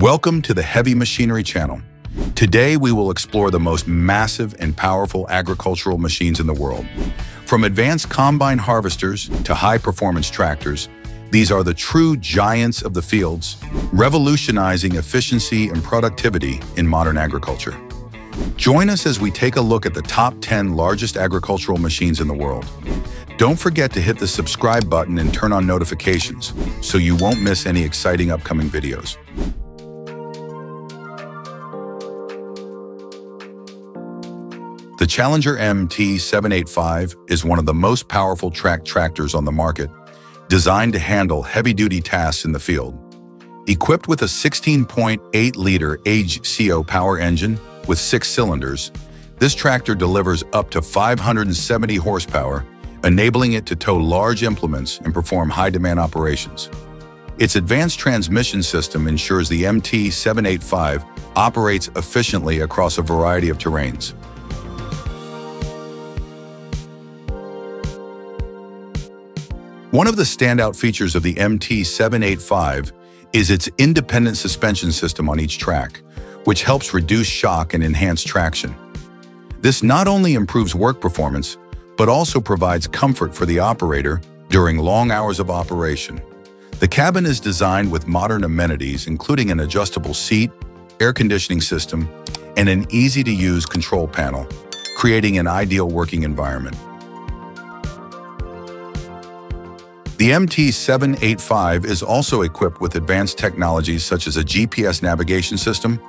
Welcome to the Heavy Machinery channel. Today we will explore the most massive and powerful agricultural machines in the world. From advanced combine harvesters to high-performance tractors, these are the true giants of the fields, revolutionizing efficiency and productivity in modern agriculture. Join us as we take a look at the top 10 largest agricultural machines in the world. Don't forget to hit the subscribe button and turn on notifications so you won't miss any exciting upcoming videos. The Challenger MT-785 is one of the most powerful track tractors on the market, designed to handle heavy-duty tasks in the field. Equipped with a 16.8-liter AGCO power engine with 6 cylinders, this tractor delivers up to 570 horsepower, enabling it to tow large implements and perform high-demand operations. Its advanced transmission system ensures the MT-785 operates efficiently across a variety of terrains. One of the standout features of the MT-785 is its independent suspension system on each track, which helps reduce shock and enhance traction. This not only improves work performance, but also provides comfort for the operator during long hours of operation. The cabin is designed with modern amenities, including an adjustable seat, air conditioning system, and an easy-to-use control panel, creating an ideal working environment. The MT-785 is also equipped with advanced technologies such as a GPS navigation system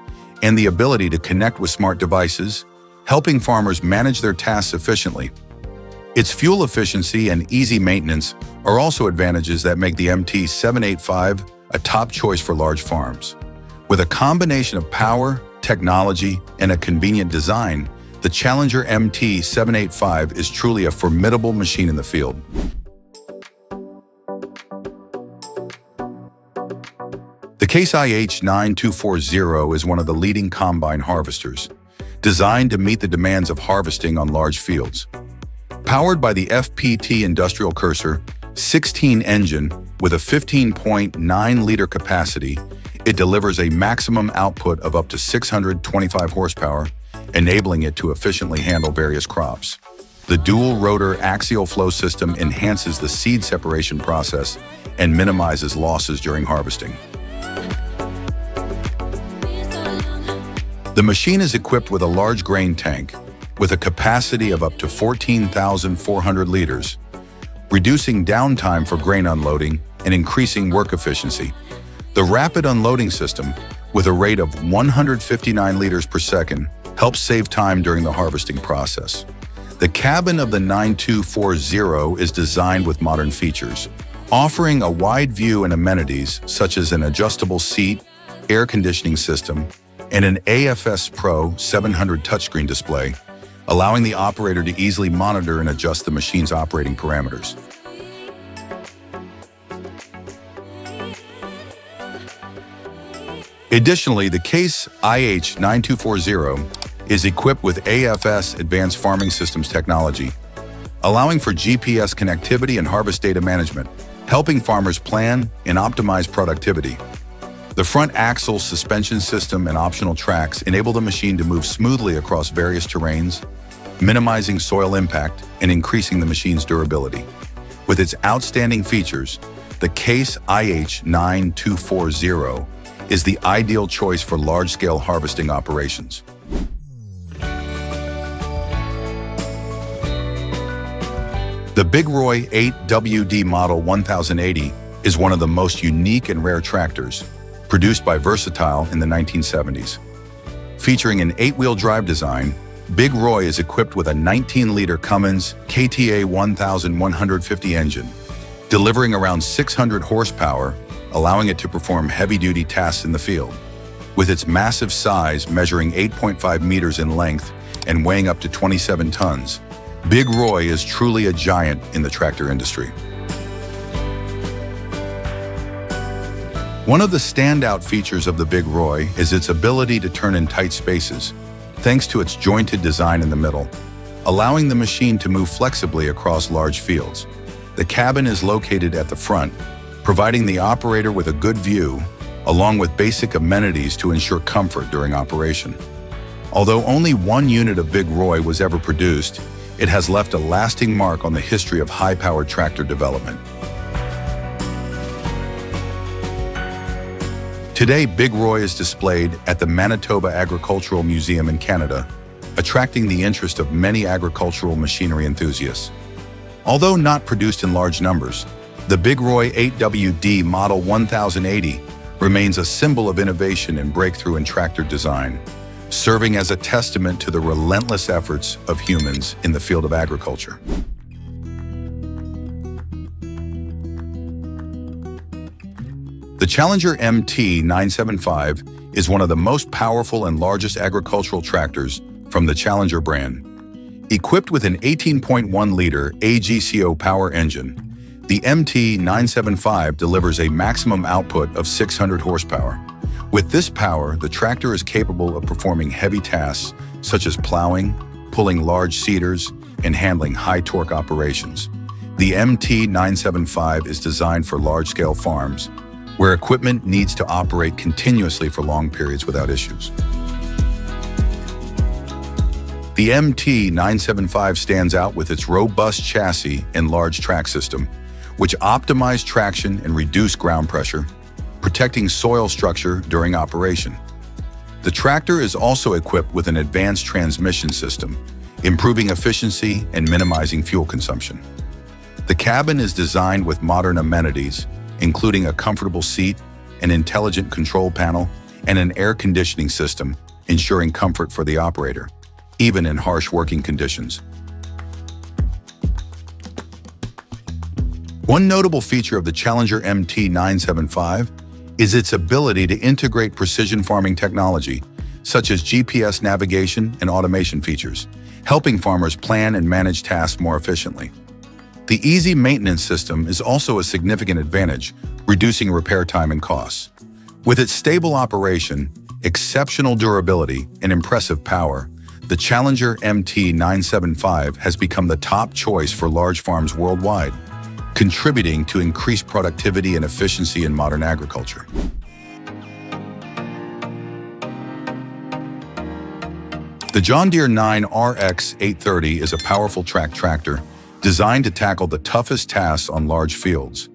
and the ability to connect with smart devices, helping farmers manage their tasks efficiently. Its fuel efficiency and easy maintenance are also advantages that make the MT-785 a top choice for large farms. With a combination of power, technology, and a convenient design, the Challenger MT-785 is truly a formidable machine in the field. The Case IH 9240 is one of the leading combine harvesters, designed to meet the demands of harvesting on large fields. Powered by the FPT Industrial Cursor 16 engine with a 15.9-liter capacity, it delivers a maximum output of up to 625 horsepower, enabling it to efficiently handle various crops. The dual-rotor axial flow system enhances the seed separation process and minimizes losses during harvesting. The machine is equipped with a large grain tank with a capacity of up to 14,400 liters, reducing downtime for grain unloading and increasing work efficiency. The rapid unloading system, with a rate of 159 liters per second, helps save time during the harvesting process. The cabin of the 9240 is designed with modern features, offering a wide view and amenities such as an adjustable seat, air conditioning system, and an AFS Pro 700 touchscreen display, allowing the operator to easily monitor and adjust the machine's operating parameters. Additionally, the Case IH 9240 is equipped with AFS Advanced Farming Systems technology, allowing for GPS connectivity and harvest data management, helping farmers plan and optimize productivity. The front axle suspension system and optional tracks enable the machine to move smoothly across various terrains, minimizing soil impact and increasing the machine's durability. With its outstanding features, the Case IH 9240 is the ideal choice for large-scale harvesting operations. The Big Roy 8WD Model 1080 is one of the most unique and rare tractors, produced by Versatile in the 1970s. Featuring an 8-wheel drive design, Big Roy is equipped with a 19-liter Cummins KTA-1150 engine, delivering around 600 horsepower, allowing it to perform heavy-duty tasks in the field. With its massive size measuring 8.5 meters in length and weighing up to 27 tons, Big Roy is truly a giant in the tractor industry. One of the standout features of the Big Roy is its ability to turn in tight spaces, thanks to its jointed design in the middle, allowing the machine to move flexibly across large fields. The cabin is located at the front, providing the operator with a good view, along with basic amenities to ensure comfort during operation. Although only one unit of Big Roy was ever produced, it has left a lasting mark on the history of high-powered tractor development. Today, Big Roy is displayed at the Manitoba Agricultural Museum in Canada, attracting the interest of many agricultural machinery enthusiasts. Although not produced in large numbers, the Big Roy 8WD Model 1080 remains a symbol of innovation and breakthrough in tractor design, serving as a testament to the relentless efforts of humans in the field of agriculture. The Challenger MT975 is one of the most powerful and largest agricultural tractors from the Challenger brand. Equipped with an 18.1-liter AGCO power engine, the MT975 delivers a maximum output of 600 horsepower. With this power, the tractor is capable of performing heavy tasks such as plowing, pulling large seeders, and handling high-torque operations. The MT975 is designed for large-scale farms, where equipment needs to operate continuously for long periods without issues. The MT975 stands out with its robust chassis and large track system, which optimize traction and reduce ground pressure, protecting soil structure during operation. The tractor is also equipped with an advanced transmission system, improving efficiency and minimizing fuel consumption. The cabin is designed with modern amenities, including a comfortable seat, an intelligent control panel, and an air conditioning system, ensuring comfort for the operator, even in harsh working conditions. One notable feature of the Challenger MT975 is its ability to integrate precision farming technology, such as GPS navigation and automation features, helping farmers plan and manage tasks more efficiently. The easy maintenance system is also a significant advantage, reducing repair time and costs. With its stable operation, exceptional durability, and impressive power, the Challenger MT975 has become the top choice for large farms worldwide, contributing to increased productivity and efficiency in modern agriculture. The John Deere 9RX830 is a powerful track tractor designed to tackle the toughest tasks on large fields.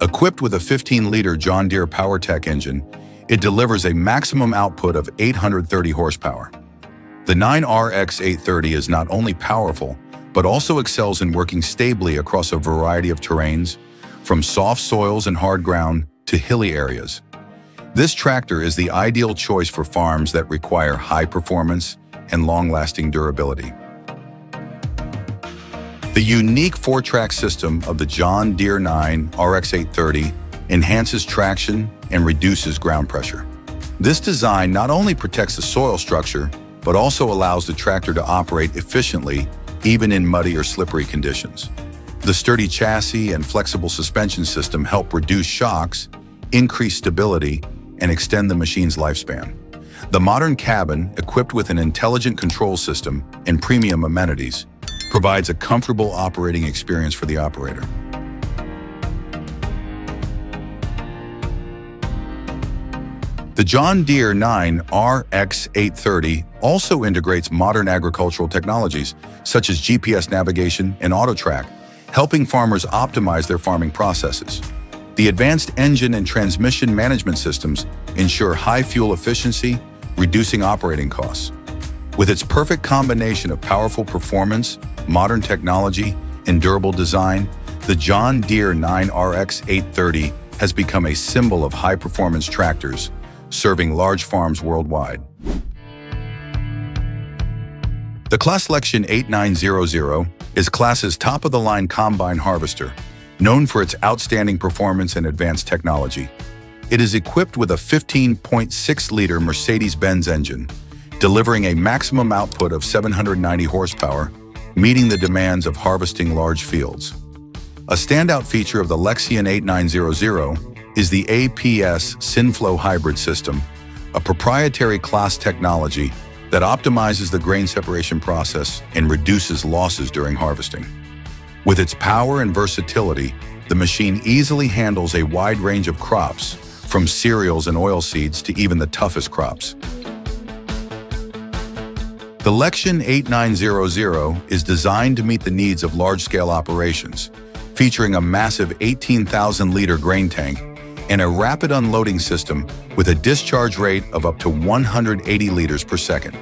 Equipped with a 15-liter John Deere PowerTech engine, it delivers a maximum output of 830 horsepower. The 9RX830 is not only powerful, but also excels in working stably across a variety of terrains, from soft soils and hard ground to hilly areas. This tractor is the ideal choice for farms that require high performance and long-lasting durability. The unique four-track system of the John Deere 9RX830 enhances traction and reduces ground pressure. This design not only protects the soil structure, but also allows the tractor to operate efficiently even in muddy or slippery conditions. The sturdy chassis and flexible suspension system help reduce shocks, increase stability, and extend the machine's lifespan. The modern cabin, equipped with an intelligent control system and premium amenities, provides a comfortable operating experience for the operator. The John Deere 9RX830 also integrates modern agricultural technologies such as GPS navigation and AutoTrack, helping farmers optimize their farming processes. The advanced engine and transmission management systems ensure high fuel efficiency, reducing operating costs. With its perfect combination of powerful performance, modern technology, and durable design, the John Deere 9RX830 has become a symbol of high-performance tractors, serving large farms worldwide. The Claas Lexion 8900 is Claas's top-of-the-line combine harvester, known for its outstanding performance and advanced technology. It is equipped with a 15.6-liter Mercedes-Benz engine, delivering a maximum output of 790 horsepower, meeting the demands of harvesting large fields. A standout feature of the Lexion 8900 is the APS SynFlow Hybrid System, a proprietary Claas technology that optimizes the grain separation process and reduces losses during harvesting. With its power and versatility, the machine easily handles a wide range of crops, from cereals and oilseeds to even the toughest crops. The Lexion 8900 is designed to meet the needs of large-scale operations, featuring a massive 18,000-liter grain tank and a rapid unloading system with a discharge rate of up to 180 liters per second.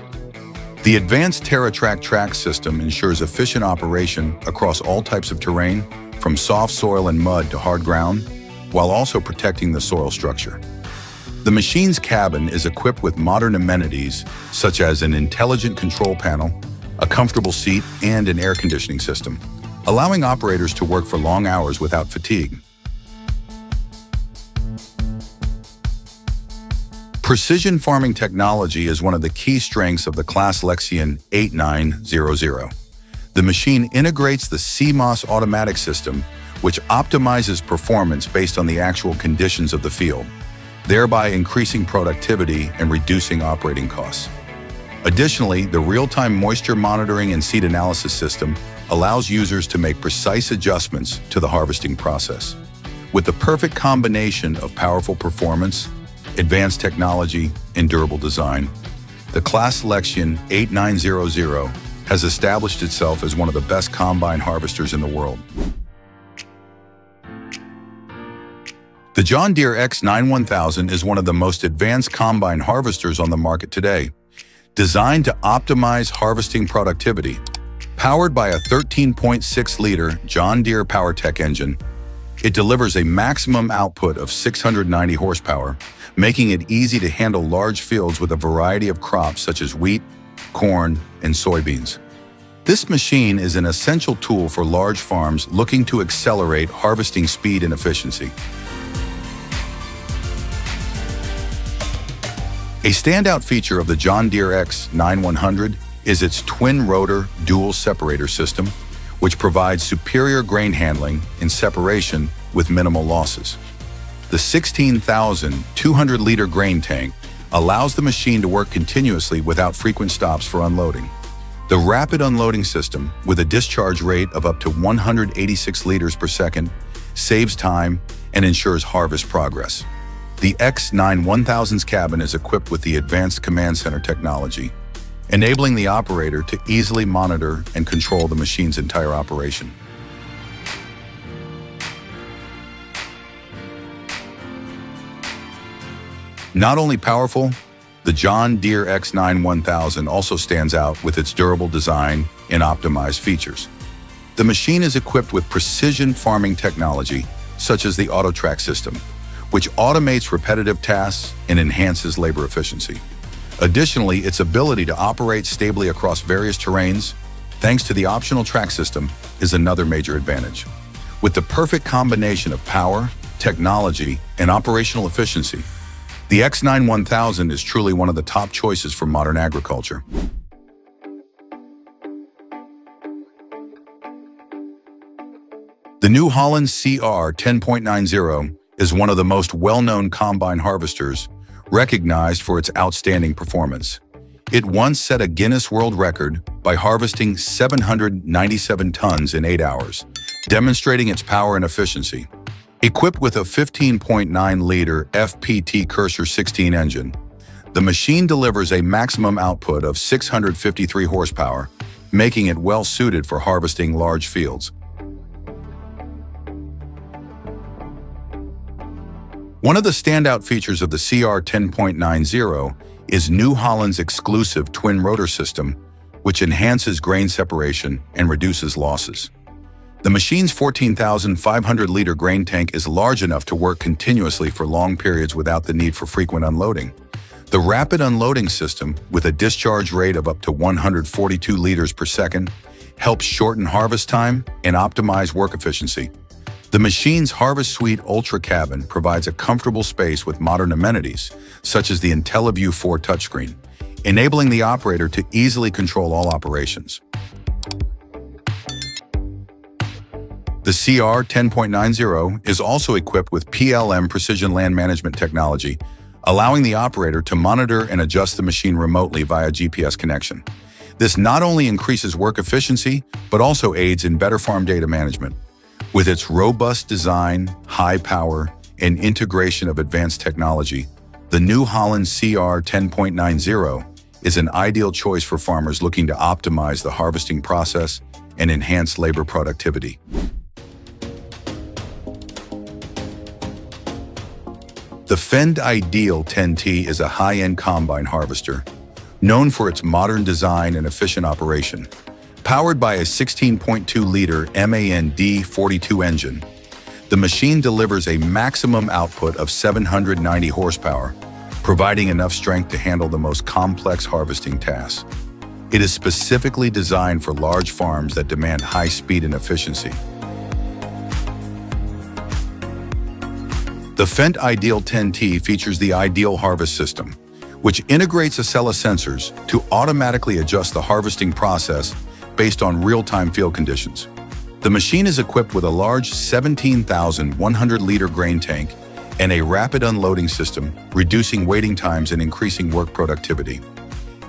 The advanced TerraTrack track system ensures efficient operation across all types of terrain, from soft soil and mud to hard ground, while also protecting the soil structure. The machine's cabin is equipped with modern amenities such as an intelligent control panel, a comfortable seat, and an air conditioning system, allowing operators to work for long hours without fatigue. Precision farming technology is one of the key strengths of the Claas Lexion 8900. The machine integrates the CMOS automatic system, which optimizes performance based on the actual conditions of the field, thereby increasing productivity and reducing operating costs. Additionally, the real-time moisture monitoring and seed analysis system allows users to make precise adjustments to the harvesting process. With the perfect combination of powerful performance, advanced technology, and durable design, the Claas Lexion 8900 has established itself as one of the best combine harvesters in the world. The John Deere X9100 is one of the most advanced combine harvesters on the market today, designed to optimize harvesting productivity. Powered by a 13.6-liter John Deere PowerTech engine, it delivers a maximum output of 690 horsepower, making it easy to handle large fields with a variety of crops such as wheat, corn, and soybeans. This machine is an essential tool for large farms looking to accelerate harvesting speed and efficiency. A standout feature of the John Deere X9100 is its twin-rotor dual separator system, which provides superior grain handling and separation with minimal losses. The 16,200-liter grain tank allows the machine to work continuously without frequent stops for unloading. The rapid unloading system, with a discharge rate of up to 186 liters per second, saves time and ensures harvest progress. The X9100's cabin is equipped with the advanced command center technology, enabling the operator to easily monitor and control the machine's entire operation. Not only powerful, the John Deere X9100 also stands out with its durable design and optimized features. The machine is equipped with precision farming technology, such as the AutoTrack system, which automates repetitive tasks and enhances labor efficiency. Additionally, its ability to operate stably across various terrains, thanks to the optional track system, is another major advantage. With the perfect combination of power, technology, and operational efficiency, the X9100 is truly one of the top choices for modern agriculture. The New Holland CR 10.90 is one of the most well-known combine harvesters, recognized for its outstanding performance. It once set a Guinness World Record by harvesting 797 tons in 8 hours, demonstrating its power and efficiency. Equipped with a 15.9-liter FPT Cursor 16 engine, the machine delivers a maximum output of 653 horsepower, making it well-suited for harvesting large fields. One of the standout features of the CR 10.90 is New Holland's exclusive twin rotor system, which enhances grain separation and reduces losses. The machine's 14,500-liter grain tank is large enough to work continuously for long periods without the need for frequent unloading. The rapid unloading system, with a discharge rate of up to 142 liters per second, helps shorten harvest time and optimize work efficiency. The machine's Harvest Suite Ultra Cabin provides a comfortable space with modern amenities, such as the IntelliView 4 touchscreen, enabling the operator to easily control all operations. The CR 10.90 is also equipped with PLM Precision Land Management technology, allowing the operator to monitor and adjust the machine remotely via GPS connection. This not only increases work efficiency, but also aids in better farm data management. With its robust design, high power, and integration of advanced technology, the New Holland CR 10.90 is an ideal choice for farmers looking to optimize the harvesting process and enhance labor productivity. The Fendt Ideal 10T is a high-end combine harvester, known for its modern design and efficient operation. Powered by a 16.2-liter MAN D42 engine, the machine delivers a maximum output of 790 horsepower, providing enough strength to handle the most complex harvesting tasks. It is specifically designed for large farms that demand high speed and efficiency. The Fendt Ideal 10T features the Ideal Harvest System, which integrates Acela sensors to automatically adjust the harvesting process based on real-time field conditions. The machine is equipped with a large 17,100-liter grain tank and a rapid unloading system, reducing waiting times and increasing work productivity.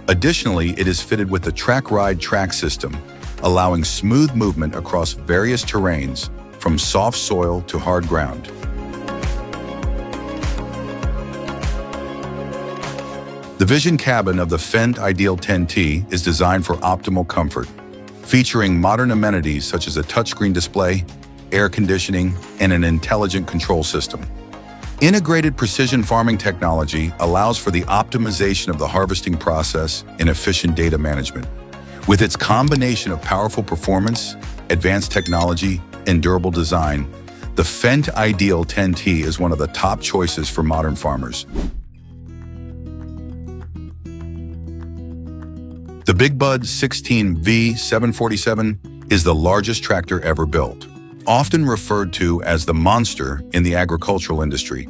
Additionally, it is fitted with the Track Ride Track System, allowing smooth movement across various terrains, from soft soil to hard ground. The Vision Cabin of the Fendt Ideal 10T is designed for optimal comfort, featuring modern amenities such as a touchscreen display, air conditioning, and an intelligent control system. Integrated precision farming technology allows for the optimization of the harvesting process and efficient data management. With its combination of powerful performance, advanced technology, and durable design, the Fendt Ideal 10T is one of the top choices for modern farmers. The Big Bud 16 V747 is the largest tractor ever built, often referred to as the monster in the agricultural industry.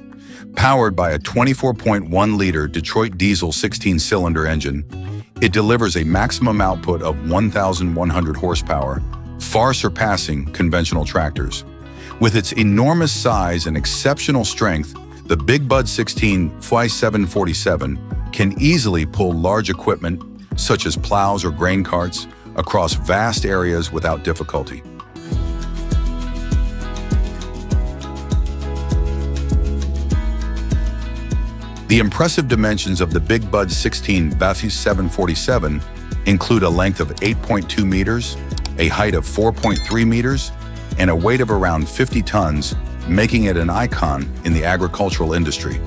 Powered by a 24.1-liter Detroit diesel 16-cylinder engine, it delivers a maximum output of 1,100 horsepower, far surpassing conventional tractors. With its enormous size and exceptional strength, the Big Bud 16 V747 can easily pull large equipment such as plows or grain carts across vast areas without difficulty. The impressive dimensions of the Big Bud 16 V747 include a length of 8.2 meters, a height of 4.3 meters, and a weight of around 50 tons, making it an icon in the agricultural industry.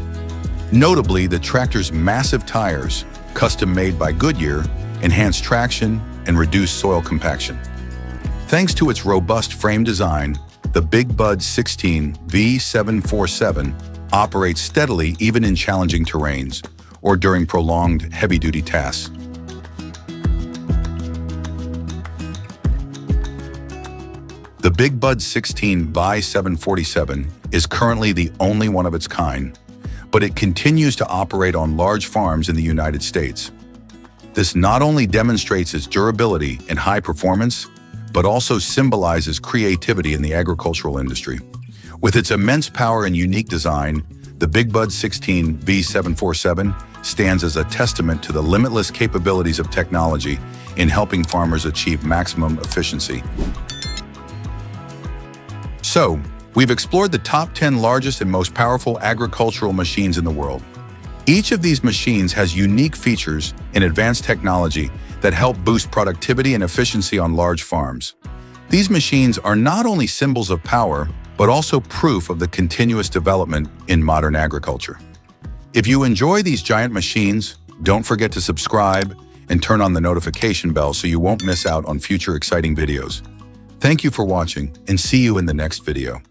Notably, the tractor's massive tires, custom-made by Goodyear, enhanced traction and reduced soil compaction. Thanks to its robust frame design, the Big Bud 16 V747 operates steadily even in challenging terrains or during prolonged heavy-duty tasks. The Big Bud 16 V747 is currently the only one of its kind, but it continues to operate on large farms in the United States. This not only demonstrates its durability and high performance, but also symbolizes creativity in the agricultural industry. With its immense power and unique design, the Big Bud 16 V747 stands as a testament to the limitless capabilities of technology in helping farmers achieve maximum efficiency. So, we've explored the top 10 largest and most powerful agricultural machines in the world. Each of these machines has unique features and advanced technology that help boost productivity and efficiency on large farms. These machines are not only symbols of power, but also proof of the continuous development in modern agriculture. If you enjoy these giant machines, don't forget to subscribe and turn on the notification bell so you won't miss out on future exciting videos. Thank you for watching, and see you in the next video.